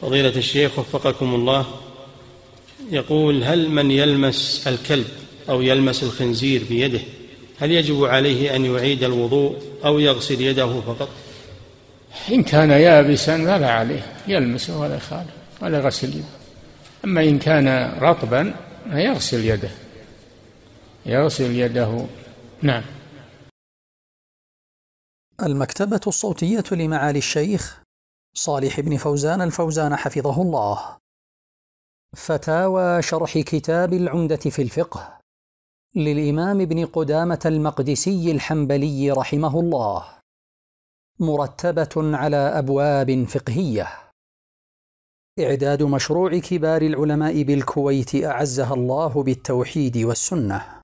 فضيلة الشيخ وفقكم الله، يقول: هل من يلمس الكلب أو يلمس الخنزير بيده هل يجب عليه أن يعيد الوضوء أو يغسل يده فقط؟ إن كان يابسا فلا عليه، يلمسه ولا يخالف ولا غسل يده. أما إن كان رطبا فيغسل يده، يغسل يده. نعم. المكتبة الصوتية لمعالي الشيخ صالح بن فوزان الفوزان حفظه الله، فتاوى شرح كتاب العمدة في الفقه للإمام ابن قدامة المقدسي الحنبلي رحمه الله، مرتبة على أبواب فقهية. إعداد مشروع كبار العلماء بالكويت أعزها الله بالتوحيد والسنة.